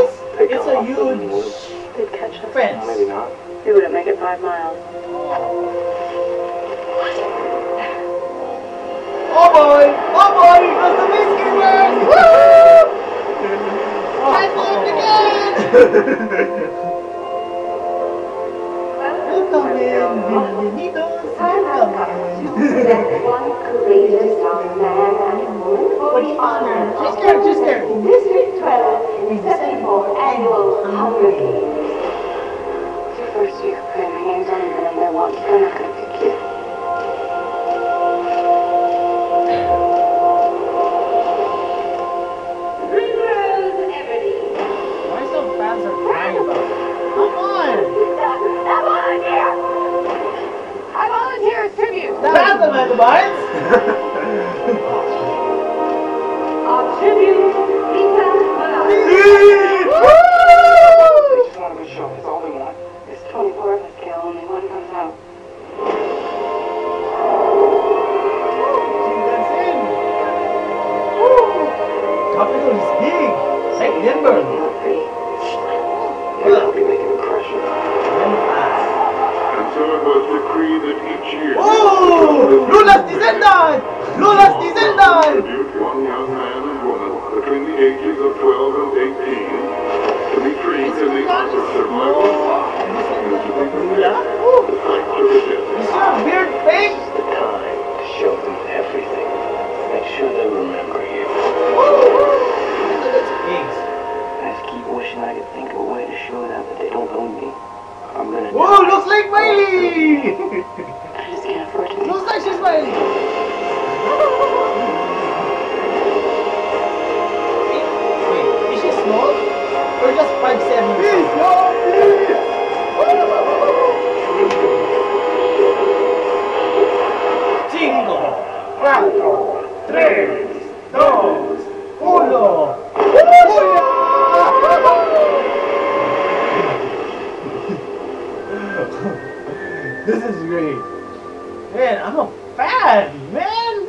It's a huge fence. Maybe not. It wouldn't make it 5 miles. Oh boy, that's the MaceGamer! Woo! High five again! Welcome in, bienvenidos, welcome. Just there. In District 12, in the 74th Annual Hunger Games. It's your first year putting my hands on them and I want you, I'm not going to pick you. This is great. Man, I'm a fan, man!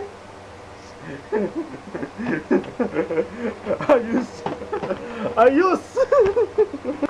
Are you...